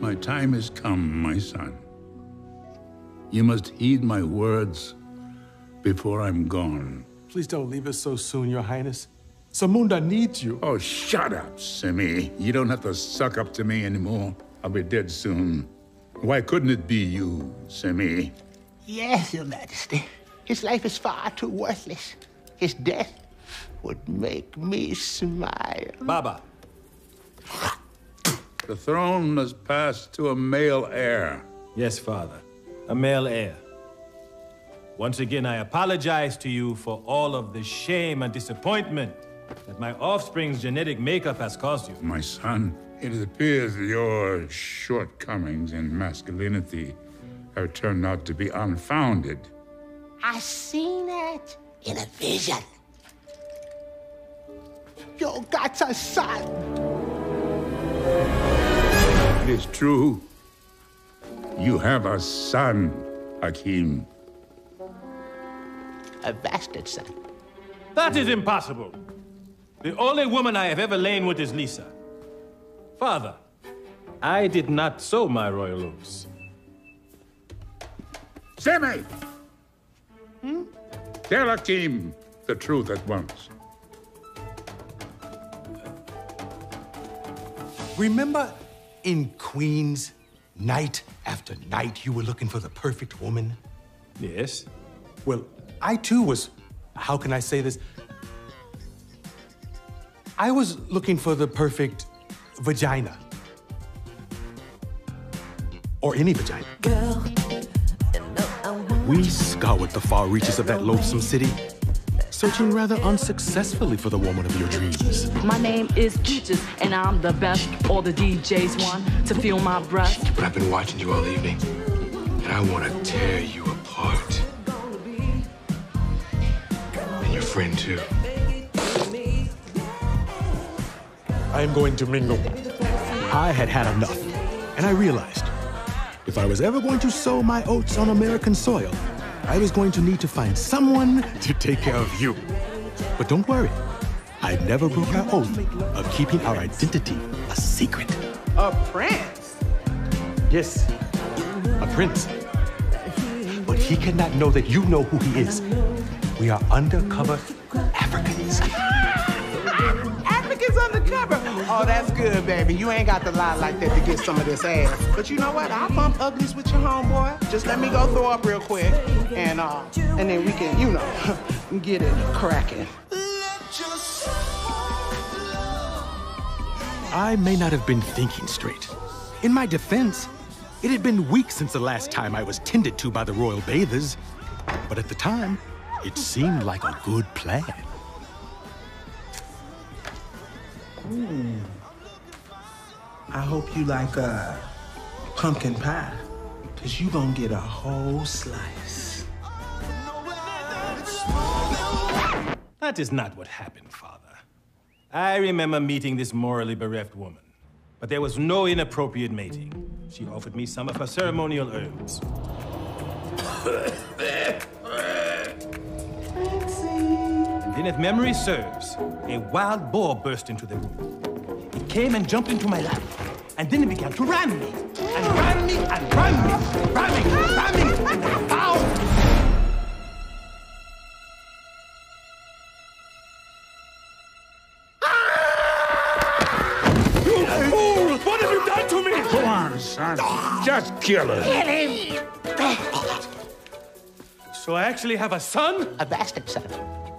My time has come, my son. You must heed my words before I'm gone. Please don't leave us so soon, Your Highness. Samunda needs you. Oh, shut up, Semmi. You don't have to suck up to me anymore. I'll be dead soon. Why couldn't it be you, Semmi? Yes, Your Majesty. His life is far too worthless. His death would make me smile. Baba. The throne must pass to a male heir. Yes, Father. A male heir. Once again, I apologize to you for all of the shame and disappointment that my offspring's genetic makeup has caused you. My son, it appears your shortcomings in masculinity have turned out to be unfounded. I seen it in a vision. Your God's a son. It is true. You have a son, Akeem. A bastard son. That is impossible. The only woman I have ever lain with is Lisa. Father, I did not sow my royal oats. Semmi! Hmm? Tell Akeem the truth at once. Remember in Queens, night after night, you were looking for the perfect woman? Yes. Well, I too was, how can I say this? I was looking for the perfect vagina. Or any vagina. Girl, we scoured the far reaches of that loathsome city, searching rather unsuccessfully for the woman of your dreams. My name is Peaches, and I'm the best. All the DJs want to feel my breath. But I've been watching you all evening, and I want to tear you apart. And your friend, too. I am going to mingle. I had had enough, and I realized if I was ever going to sow my oats on American soil, I was going to need to find someone to take care of you. But don't worry, I never broke our oath of keeping our identity a secret. A prince? Yes, a prince. But he cannot know that you know who he is. We are undercover Africans. Africans undercover? Oh, that's good, baby. You ain't got to lie like that to get some of this ass. But you know what? I'll bump uglies with your homeboy. Just let me go throw up real quick. And then we can, you know, get it cracking. I may not have been thinking straight. In my defense, it had been weeks since the last time I was tended to by the royal bathers. But at the time, it seemed like a good plan. Mm. I hope you like pumpkin pie, because you gonna get a whole slice. That is not what happened, Father. I remember meeting this morally bereft woman, but there was no inappropriate mating. She offered me some of her ceremonial herbs. Then, if memory serves, a wild boar burst into the room. It came and jumped into my lap, and then it began to ram me, and ram me, and ram me, ramming, ramming, and then bow. You fool! What have you done to me? Go on, son. Just kill her. Kill him. So I actually have a son? A bastard son.